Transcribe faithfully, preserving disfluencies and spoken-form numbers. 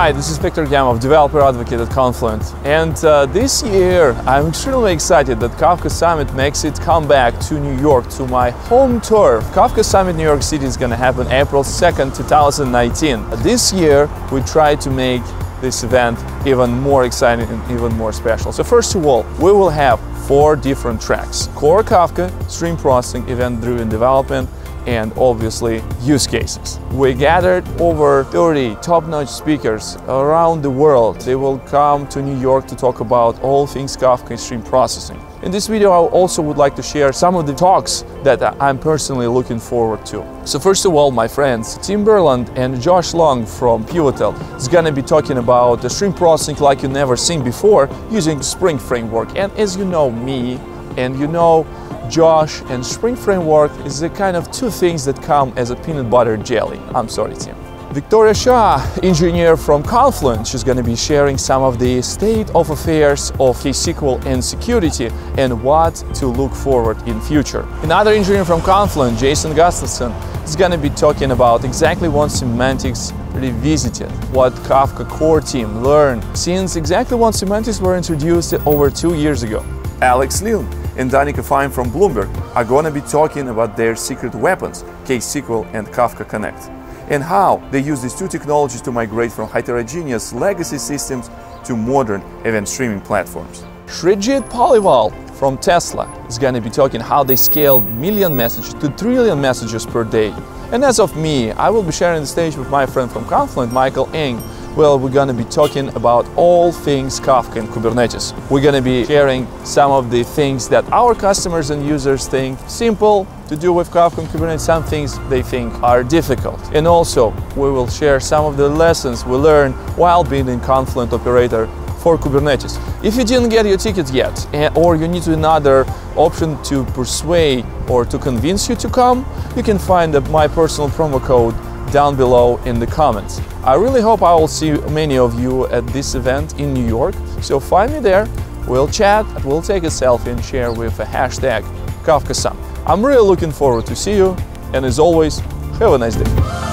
Hi, this is Viktor Gamov, developer advocate at Confluent. And uh, this year, I'm extremely excited that Kafka Summit makes its comeback to New York, to my home turf. Kafka Summit New York City is going to happen April second, two thousand nineteen. This year, we try to make this event even more exciting and even more special. So first of all, we will have four different tracks: Core Kafka, Stream Processing, Event-Driven Development, and obviously use cases. We gathered over thirty top-notch speakers around the world. They will come to New York to talk about all things Kafka and stream processing. In this video, I also would like to share some of the talks that I'm personally looking forward to. So first of all, my friends, Tim Berland and Josh Long from Pivotal is going to be talking about the stream processing like you never seen before using Spring Framework. And as you know me, and you know Josh, and Spring Framework is the kind of two things that come as a peanut butter jelly. I'm sorry, Tim. Victoria Shah, engineer from Confluent, she's going to be sharing some of the state of affairs of K S Q L and security and what to look forward in future. Another engineer from Confluent, Jason Gustafson, is going to be talking about exactly what semantics revisited, what Kafka core team learned since exactly what semantics were introduced over two years ago. Alex Liu and Danica Fine from Bloomberg are going to be talking about their secret weapons, K S Q L and Kafka Connect, and how they use these two technologies to migrate from heterogeneous legacy systems to modern event streaming platforms. Shridhar Polyval from Tesla is going to be talking how they scaled million messages to trillion messages per day. And as of me, I will be sharing the stage with my friend from Confluent, Michael Eng. Well, we're going to be talking about all things Kafka and Kubernetes. We're going to be sharing some of the things that our customers and users think simple to do with Kafka and Kubernetes, some things they think are difficult. And also, we will share some of the lessons we learned while being in Confluent operator for Kubernetes. If you didn't get your tickets yet, or you need another option to persuade or to convince you to come, you can find my personal promo code down below in the comments. I really hope I will see many of you at this event in New York, so find me there, we'll chat, we'll take a selfie and share with a hashtag Kafka Summit. I'm really looking forward to see you, and as always, have a nice day.